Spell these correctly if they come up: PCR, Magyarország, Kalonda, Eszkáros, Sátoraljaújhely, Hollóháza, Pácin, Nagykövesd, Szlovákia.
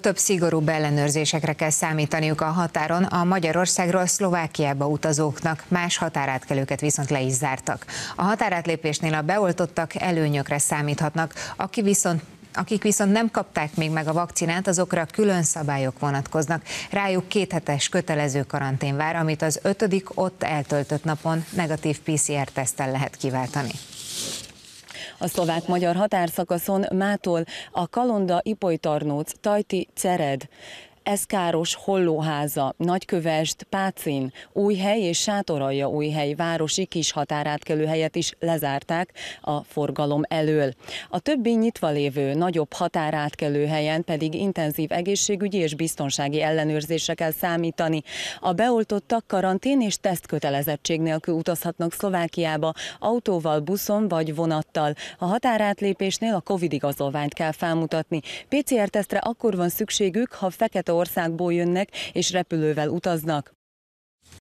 Több szigorúbb ellenőrzésekre kell számítaniuk a határon a Magyarországról Szlovákiába utazóknak, más határátkelőket viszont le is zártak. A határátlépésnél a beoltottak előnyökre számíthatnak, akik viszont nem kapták még meg a vakcinát, azokra külön szabályok vonatkoznak. Rájuk 2 hetes kötelező karantén vár, amit az 5. ott eltöltött napon negatív PCR-teszttel lehet kiváltani. A szlovák-magyar határszakaszon mától a Kalonda-Ipolytarnóc-Tajti-Cered, Eszkáros, Hollóháza, Nagykövesd, Pácin, Újhely és Sátoraljaújhely városi kis határátkelőhelyet is lezárták a forgalom elől. A többi nyitva lévő nagyobb határátkelőhelyen pedig intenzív egészségügyi és biztonsági ellenőrzésre kell számítani. A beoltottak karantén és tesztkötelezettség nélkül utazhatnak Szlovákiába autóval, buszon vagy vonattal. A határátlépésnél a COVID igazolványt kell felmutatni. PCR-tesztre akkor van szükségük, ha fekete országból jönnek és repülővel utaznak.